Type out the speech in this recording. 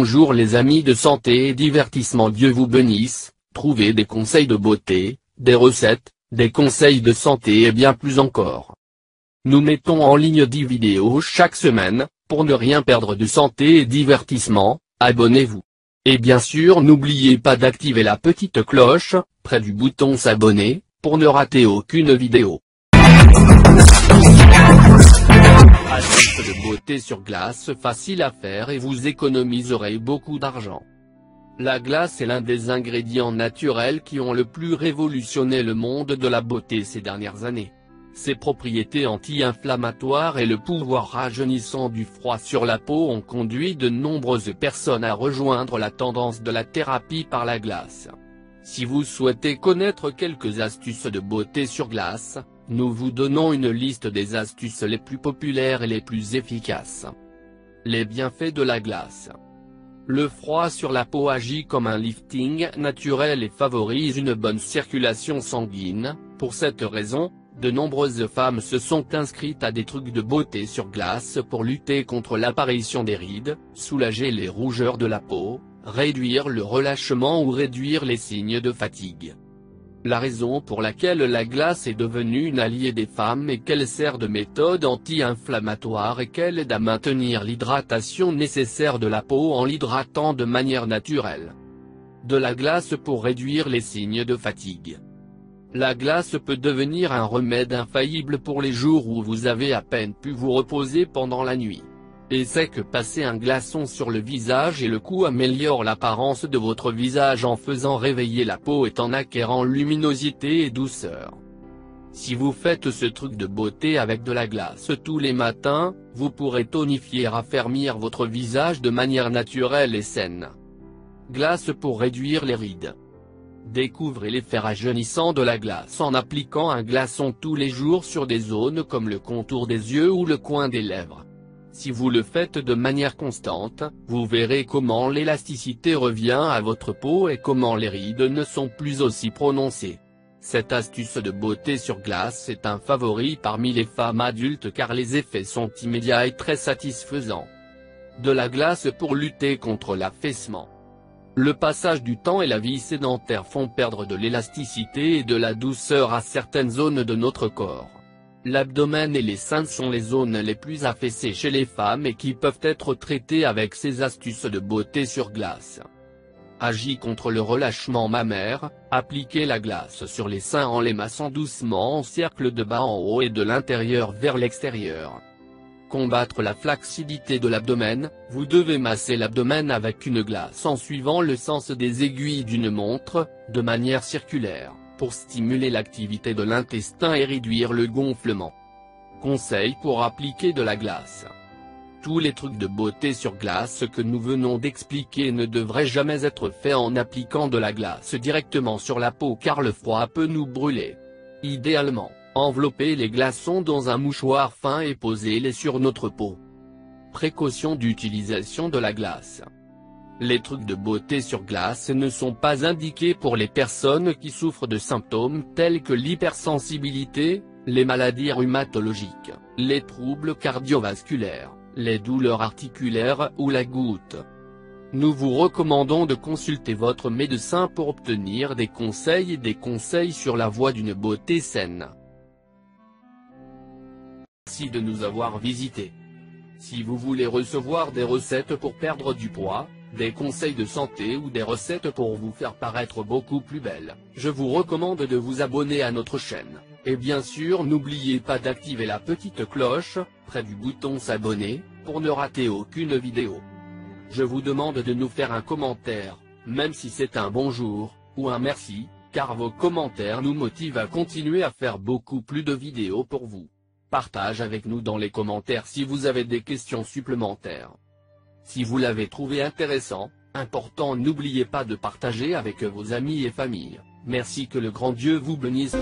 Bonjour les amis de santé et divertissement, Dieu vous bénisse, trouvez des conseils de beauté, des recettes, des conseils de santé et bien plus encore. Nous mettons en ligne 10 vidéos chaque semaine, pour ne rien perdre de santé et divertissement, abonnez-vous. Et bien sûr n'oubliez pas d'activer la petite cloche, près du bouton s'abonner, pour ne rater aucune vidéo. Astuces de beauté sur glace facile à faire et vous économiserez beaucoup d'argent. La glace est l'un des ingrédients naturels qui ont le plus révolutionné le monde de la beauté ces dernières années. Ses propriétés anti-inflammatoires et le pouvoir rajeunissant du froid sur la peau ont conduit de nombreuses personnes à rejoindre la tendance de la thérapie par la glace. Si vous souhaitez connaître quelques astuces de beauté sur glace, nous vous donnons une liste des astuces les plus populaires et les plus efficaces. Les bienfaits de la glace. Le froid sur la peau agit comme un lifting naturel et favorise une bonne circulation sanguine. Pour cette raison, de nombreuses femmes se sont inscrites à des trucs de beauté sur glace pour lutter contre l'apparition des rides, soulager les rougeurs de la peau, réduire le relâchement ou réduire les signes de fatigue. La raison pour laquelle la glace est devenue une alliée des femmes est qu'elle sert de méthode anti-inflammatoire et qu'elle aide à maintenir l'hydratation nécessaire de la peau en l'hydratant de manière naturelle. De la glace pour réduire les signes de fatigue. La glace peut devenir un remède infaillible pour les jours où vous avez à peine pu vous reposer pendant la nuit. Et c'est que passer un glaçon sur le visage et le cou améliore l'apparence de votre visage en faisant réveiller la peau et en acquérant luminosité et douceur. Si vous faites ce truc de beauté avec de la glace tous les matins, vous pourrez tonifier et raffermir votre visage de manière naturelle et saine. Glace pour réduire les rides. Découvrez l'effet rajeunissant de la glace en appliquant un glaçon tous les jours sur des zones comme le contour des yeux ou le coin des lèvres. Si vous le faites de manière constante, vous verrez comment l'élasticité revient à votre peau et comment les rides ne sont plus aussi prononcées. Cette astuce de beauté sur glace est un favori parmi les femmes adultes car les effets sont immédiats et très satisfaisants. De la glace pour lutter contre l'affaissement. Le passage du temps et la vie sédentaire font perdre de l'élasticité et de la douceur à certaines zones de notre corps. L'abdomen et les seins sont les zones les plus affaissées chez les femmes et qui peuvent être traitées avec ces astuces de beauté sur glace. Agit contre le relâchement mammaire, appliquez la glace sur les seins en les massant doucement en cercle de bas en haut et de l'intérieur vers l'extérieur. Combattre la flacidité de l'abdomen, vous devez masser l'abdomen avec une glace en suivant le sens des aiguilles d'une montre, de manière circulaire, pour stimuler l'activité de l'intestin et réduire le gonflement. Conseil pour appliquer de la glace. Tous les trucs de beauté sur glace que nous venons d'expliquer ne devraient jamais être faits en appliquant de la glace directement sur la peau car le froid peut nous brûler. Idéalement, enveloppez les glaçons dans un mouchoir fin et posez-les sur notre peau. Précaution d'utilisation de la glace. Les trucs de beauté sur glace ne sont pas indiqués pour les personnes qui souffrent de symptômes tels que l'hypersensibilité, les maladies rhumatologiques, les troubles cardiovasculaires, les douleurs articulaires ou la goutte. Nous vous recommandons de consulter votre médecin pour obtenir des conseils sur la voie d'une beauté saine. Merci de nous avoir visités. Si vous voulez recevoir des recettes pour perdre du poids, des conseils de santé ou des recettes pour vous faire paraître beaucoup plus belle, je vous recommande de vous abonner à notre chaîne, et bien sûr n'oubliez pas d'activer la petite cloche, près du bouton s'abonner, pour ne rater aucune vidéo. Je vous demande de nous faire un commentaire, même si c'est un bonjour, ou un merci, car vos commentaires nous motivent à continuer à faire beaucoup plus de vidéos pour vous. Partagez avec nous dans les commentaires si vous avez des questions supplémentaires. Si vous l'avez trouvé intéressant, important, n'oubliez pas de partager avec vos amis et famille. Merci, que le grand Dieu vous bénisse.